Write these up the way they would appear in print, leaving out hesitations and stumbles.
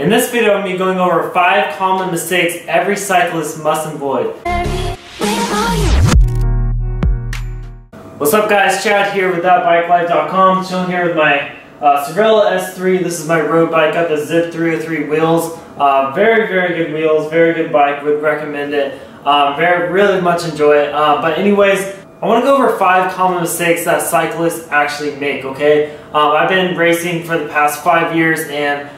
In this video, I'm going to be going over 5 common mistakes every cyclist must avoid. What's up guys, Chad here with ThatBikeLife.com, chilling here with my Cervélo S3. This is my road bike, got the Zip 303 wheels. Very, very good wheels, very good bike, would recommend it. Really much enjoy it. But anyways, I want to go over 5 common mistakes that cyclists actually make, okay? I've been racing for the past 5 years and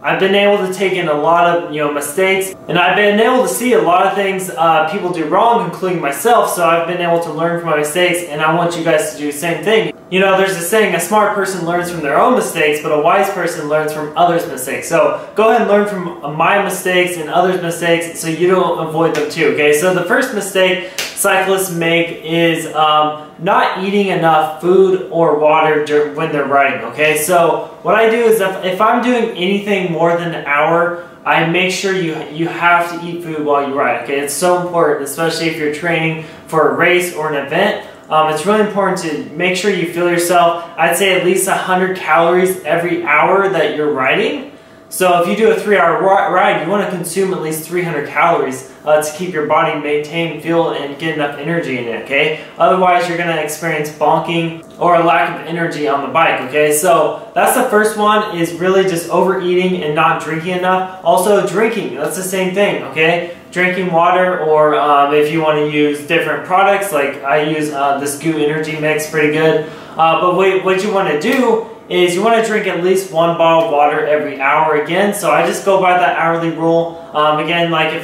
I've been able to take in a lot of mistakes, and I've been able to see a lot of things people do wrong, including myself, so I've been able to learn from my mistakes, and I want you guys to do the same thing. You know, there's a saying, a smart person learns from their own mistakes, but a wise person learns from others' mistakes. So go ahead and learn from my mistakes and others' mistakes so you don't avoid them too, okay? So the first mistake cyclists make is not eating enough food or water when they're riding, okay? So what I do is if I'm doing anything more than an hour, I make sure you have to eat food while you ride, okay? It's so important, especially if you're training for a race or an event. It's really important to make sure you fuel yourself. I'd say at least 100 calories every hour that you're riding. So if you do a 3-hour ride, you want to consume at least 300 calories to keep your body maintained, fuel, and get enough energy in it, okay? Otherwise, you're going to experience bonking or a lack of energy on the bike, okay? So that's the first one, is really just overeating and not drinking enough. Also drinking, that's the same thing, okay? Drinking water, or if you want to use different products, like I use this GU Energy Mix, pretty good. But what you want to do is you want to drink at least 1 bottle of water every hour again. So I just go by that hourly rule. Again, like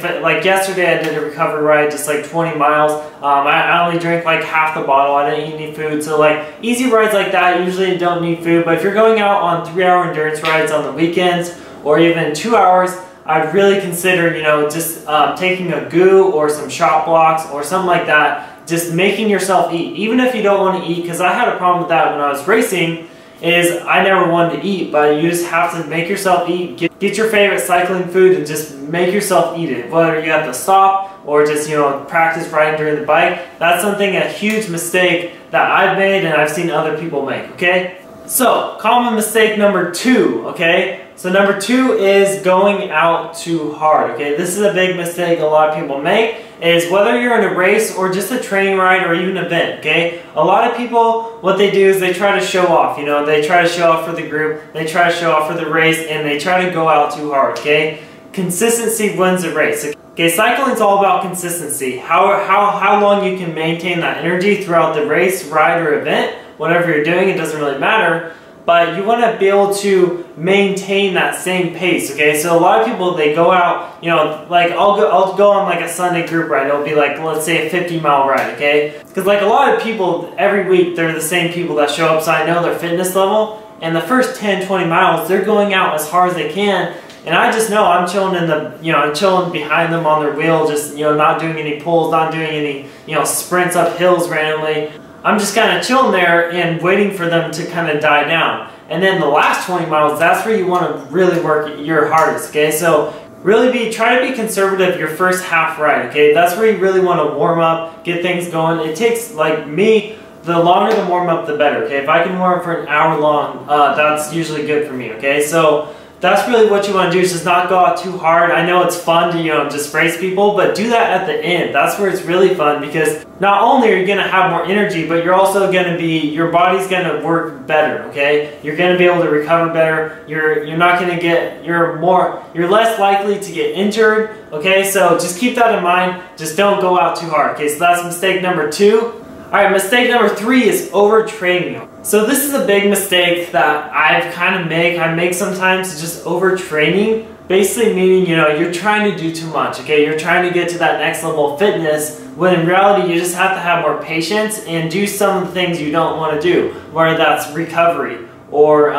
yesterday I did a recovery ride, just like 20 miles. I only drank like half the bottle. I didn't eat any food. So like easy rides like that, usually don't need food. But if you're going out on 3-hour endurance rides on the weekends or even 2 hours, I'd really consider, just taking a goo or some shot blocks or something like that, just making yourself eat. Even if you don't want to eat, because I had a problem with that when I was racing, is I never wanted to eat, but you just have to make yourself eat. Get your favorite cycling food and just make yourself eat it, whether you have to stop or just, practice riding during the bike. That's something, a huge mistake that I've made and I've seen other people make, okay? So, common mistake number 2, okay? So number 2 is going out too hard, okay? This is a big mistake a lot of people make, is whether you're in a race or just a training ride or even an event, okay? A lot of people, what they do is they try to show off, they try to show off for the group, they try to show off for the race, and they try to go out too hard, okay? Consistency wins the race. Okay, cycling's all about consistency. How long you can maintain that energy throughout the race, ride, or event, whatever you're doing, it doesn't really matter. But you want to be able to maintain that same pace, okay? So a lot of people, they go out, like I'll go on like a Sunday group ride. It'll be like, let's say a 50-mile ride, okay? Because like a lot of people, every week, they're the same people that show up, so I know their fitness level. And the first 10, 20 miles, they're going out as hard as they can. And I just know I'm chilling in the, I'm chilling behind them on their wheel, just, not doing any pulls, not doing any, sprints up hills randomly. I'm just kind of chilling there and waiting for them to kind of die down. And then the last 20 miles, that's where you want to really work your hardest, okay? So really try to be conservative your first half ride, okay? That's where you really want to warm up, get things going. It takes, like me, the longer the warm up, the better, okay? If I can warm up for an hour long, that's usually good for me, okay? So that's really what you want to do, is just not go out too hard. I know it's fun to, just race people, but do that at the end. That's where it's really fun, because not only are you going to have more energy, but you're also going to be, your body's going to work better, okay? You're going to be able to recover better. You're not going to get, you're less likely to get injured, okay? So just keep that in mind. Just don't go out too hard, okay? So that's mistake number 2. Alright, mistake number 3 is overtraining. So this is a big mistake that I've kind of make. I make sometimes, just overtraining. Basically meaning, you're trying to do too much, okay? You're trying to get to that next level of fitness, when in reality you just have to have more patience and do some of the things you don't want to do, whether that's recovery or,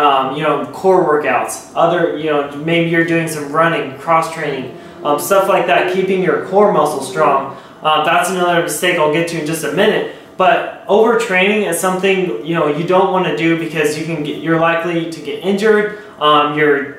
core workouts, other, maybe you're doing some running, cross-training, stuff like that, keeping your core muscle strong. That's another mistake I'll get to in just a minute. But overtraining is something you don't want to do, because you can get, you're likely to get injured. You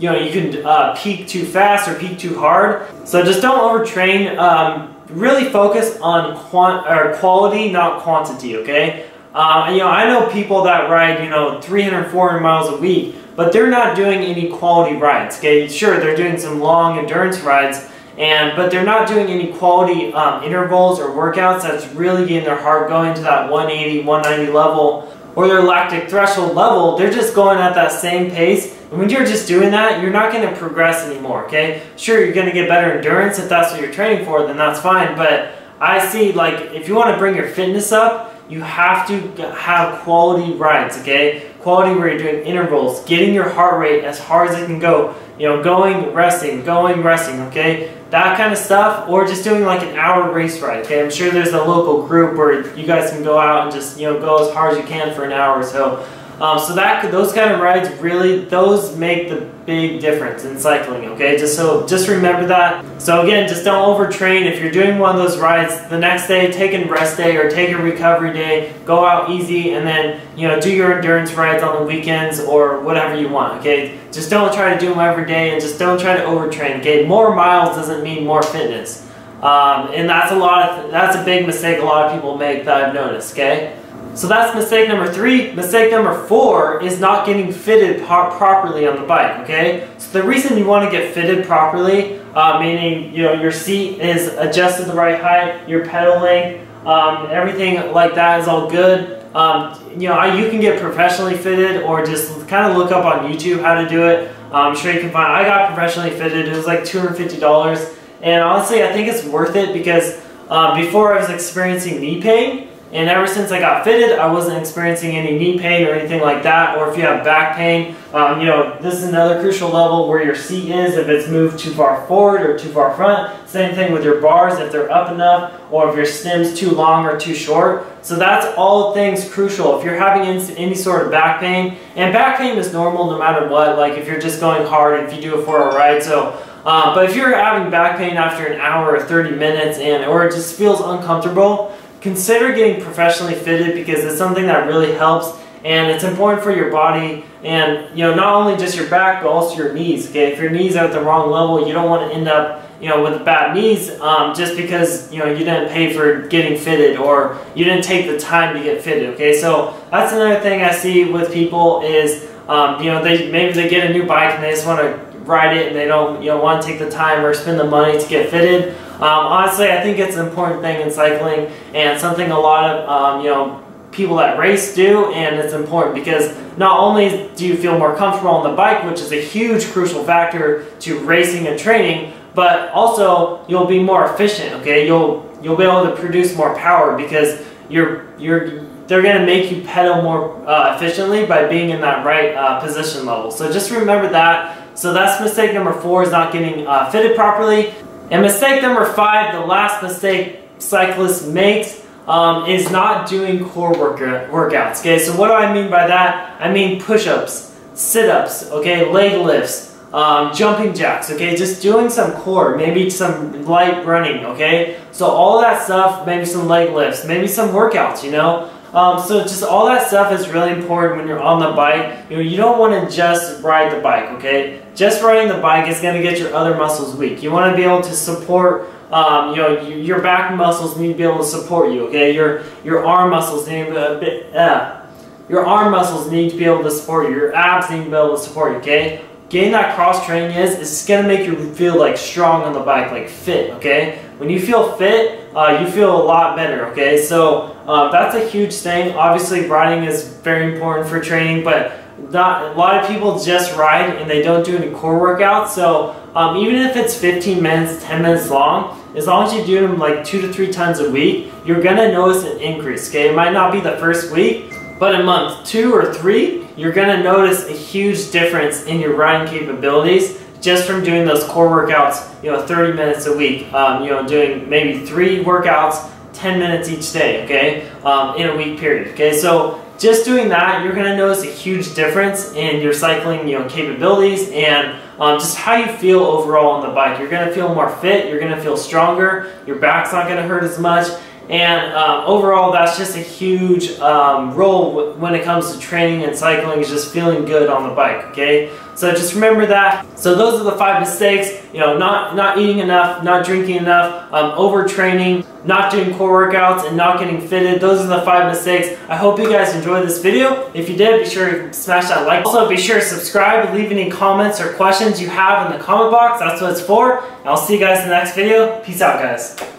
can peak too fast or peak too hard. So just don't overtrain. Really focus on quality, not quantity. Okay. I know people that ride 300, 400 miles a week, but they're not doing any quality rides. Okay, sure, they're doing some long endurance rides, but they're not doing any quality intervals or workouts that's really getting their heart going to that 180, 190 level or their lactic threshold level. They're just going at that same pace. And when you're just doing that, you're not going to progress anymore, okay? Sure, you're going to get better endurance if that's what you're training for, then that's fine. But I see, like, if you want to bring your fitness up, you have to have quality rides, okay? Quality where you're doing intervals, getting your heart rate as hard as it can go, you know, going, resting, okay? That kind of stuff, or just doing like an hour race ride, okay? I'm sure there's a local group where you guys can go out and just, you know, go as hard as you can for an hour or so. So those kind of rides really, those make the big difference in cycling, okay? Just remember that. So again, just don't overtrain. If you're doing one of those rides, the next day, take a rest day or take a recovery day, go out easy, and then, you know, do your endurance rides on the weekends or whatever you want, okay? Just don't try to do them every day and just don't try to overtrain, okay? More miles doesn't mean more fitness. And that's a big mistake a lot of people make that I've noticed, okay? So that's mistake number 3. Mistake number 4 is not getting fitted properly on the bike, okay? So the reason you want to get fitted properly, meaning, you know, your seat is adjusted the right height, your pedal length, everything like that is all good. You know, you can get professionally fitted or just kind of look up on YouTube how to do it. I'm sure you can find. I got professionally fitted. It was like $250. And honestly, I think it's worth it because before I was experiencing knee pain, and ever since I got fitted, I wasn't experiencing any knee pain or anything like that. Or if you have back pain, you know, this is another crucial level where your seat is, if it's moved too far forward or too far front. Same thing with your bars, if they're up enough or if your stem's too long or too short. So that's all things crucial. If you're having any sort of back pain, and back pain is normal no matter what, like if you're just going hard, if you do it for a ride. So, but if you're having back pain after an hour or 30 minutes or it just feels uncomfortable, consider getting professionally fitted because it's something that really helps, and it's important for your body and, you know, not only just your back but also your knees, okay? If your knees are at the wrong level, you don't want to end up, you know, with bad knees just because, you know, you didn't pay for getting fitted or you didn't take the time to get fitted, okay? So that's another thing I see with people is, you know, maybe they get a new bike and they just want to ride it and they don't, you know, want to take the time or spend the money to get fitted. Honestly, I think it's an important thing in cycling and something a lot of you know, people that race do, and it's important because not only do you feel more comfortable on the bike, which is a huge crucial factor to racing and training, but also you'll be more efficient, okay? You'll be able to produce more power because they're going to make you pedal more efficiently by being in that right position level. So just remember that. So that's mistake number 4, is not getting fitted properly. And mistake number 5, the last mistake cyclists makes, is not doing core workouts, okay? So what do I mean by that? I mean push-ups, sit-ups, okay, leg lifts, jumping jacks, okay? Just doing some core, maybe some light running, okay? So all that stuff, maybe some leg lifts, maybe some workouts, you know? So just all that stuff is really important when you're on the bike. You know, you don't want to just ride the bike, okay? Just riding the bike is going to get your other muscles weak. You want to be able to support, you know, your back muscles need to be able to support you, okay? Your arm muscles need to be, your arm muscles need to be able to support you. Your abs need to be able to support you, okay? Getting that cross training it's going to make you feel like strong on the bike, like fit, okay? When you feel fit, you feel a lot better, okay? So that's a huge thing. Obviously, riding is very important for training, but a lot of people just ride and they don't do any core workouts. So even if it's 15 minutes, 10 minutes long as you do them like 2 to 3 times a week, you're gonna notice an increase, okay? It might not be the first week, but in month 2 or 3, you're gonna notice a huge difference in your riding capabilities just from doing those core workouts, you know, 30 minutes a week, you know, doing maybe 3 workouts, 10 minutes each day, okay, in a week period, okay? So just doing that, you're gonna notice a huge difference in your cycling, you know, capabilities and just how you feel overall on the bike. You're gonna feel more fit, you're gonna feel stronger, your back's not gonna hurt as much, and overall, that's just a huge role when it comes to training and cycling, is just feeling good on the bike, okay? So just remember that. So those are the 5 mistakes, you know, not eating enough, not drinking enough, overtraining, not doing core workouts, and not getting fitted. Those are the 5 mistakes. I hope you guys enjoyed this video. If you did, be sure to smash that like. Also, be sure to subscribe, leave any comments or questions you have in the comment box. That's what it's for. I'll see you guys in the next video. Peace out, guys.